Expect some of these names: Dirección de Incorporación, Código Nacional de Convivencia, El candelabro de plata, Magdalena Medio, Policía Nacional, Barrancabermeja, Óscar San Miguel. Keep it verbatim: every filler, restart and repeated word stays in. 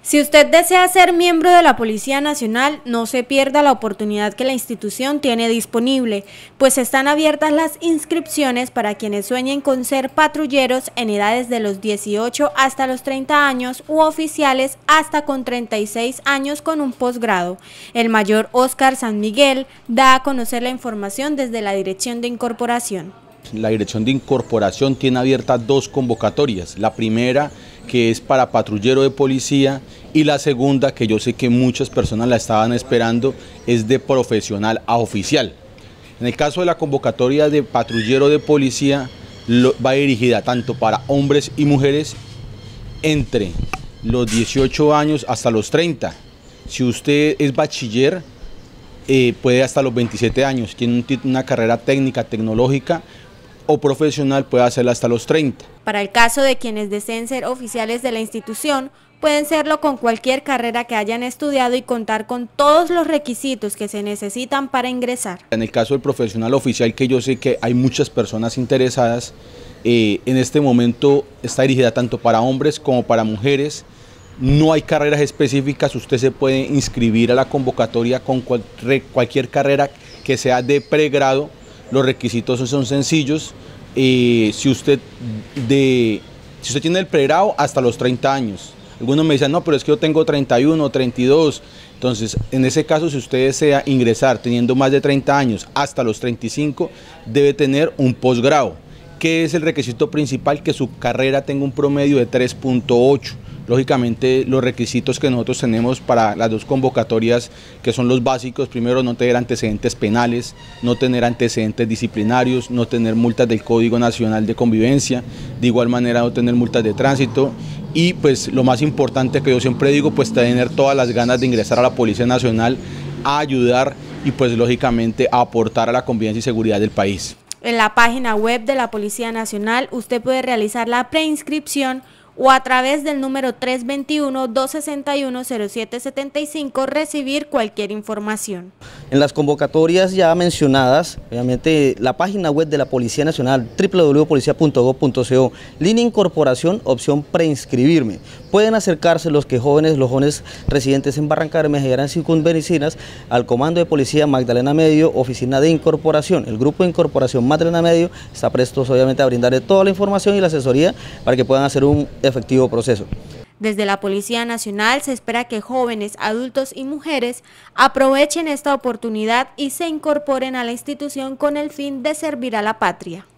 Si usted desea ser miembro de la Policía Nacional, no se pierda la oportunidad que la institución tiene disponible, pues están abiertas las inscripciones para quienes sueñen con ser patrulleros en edades de los dieciocho hasta los treinta años u oficiales hasta con treinta y seis años con un posgrado. El mayor Óscar San Miguel da a conocer la información desde la Dirección de Incorporación. La Dirección de Incorporación tiene abiertas dos convocatorias, la primera que es para patrullero de policía y la segunda, que yo sé que muchas personas la estaban esperando, es de profesional a oficial. En el caso de la convocatoria de patrullero de policía, lo, va dirigida tanto para hombres y mujeres entre los dieciocho años hasta los treinta. Si usted es bachiller, eh, puede hasta los veintisiete años, tiene un, una carrera técnica, tecnológica o profesional, puede hacerla hasta los treinta. Para el caso de quienes deseen ser oficiales de la institución, pueden serlo con cualquier carrera que hayan estudiado y contar con todos los requisitos que se necesitan para ingresar. En el caso del profesional oficial, que yo sé que hay muchas personas interesadas, eh, en este momento está dirigida tanto para hombres como para mujeres. No hay carreras específicas, usted se puede inscribir a la convocatoria con cual, cualquier carrera que sea de pregrado. Los requisitos son sencillos, eh, si, usted de, si usted tiene el pregrado hasta los treinta años. Algunos me dicen, no, pero es que yo tengo treinta y uno, treinta y dos. Entonces, en ese caso, si usted desea ingresar teniendo más de treinta años hasta los treinta y cinco, debe tener un posgrado, que es el requisito principal, que su carrera tenga un promedio de tres punto ocho. Lógicamente, los requisitos que nosotros tenemos para las dos convocatorias, que son los básicos: primero, no tener antecedentes penales, no tener antecedentes disciplinarios, no tener multas del Código Nacional de Convivencia, de igual manera no tener multas de tránsito, y pues lo más importante que yo siempre digo, pues tener todas las ganas de ingresar a la Policía Nacional, a ayudar y pues lógicamente a aportar a la convivencia y seguridad del país. En la página web de la Policía Nacional usted puede realizar la preinscripción o a través del número tres dos uno, dos seis uno, cero siete siete cinco recibir cualquier información. En las convocatorias ya mencionadas, obviamente la página web de la Policía Nacional, doble u doble u doble u punto policía punto gob punto co, línea incorporación, opción preinscribirme. Pueden acercarse los que jóvenes, los jóvenes residentes en Barrancabermeja y áreas circunvecinas al Comando de Policía Magdalena Medio, Oficina de Incorporación. El Grupo de Incorporación Magdalena Medio está presto obviamente a brindarle toda la información y la asesoría para que puedan hacer un efectivo proceso. Desde la Policía Nacional se espera que jóvenes, adultos y mujeres aprovechen esta oportunidad y se incorporen a la institución con el fin de servir a la patria.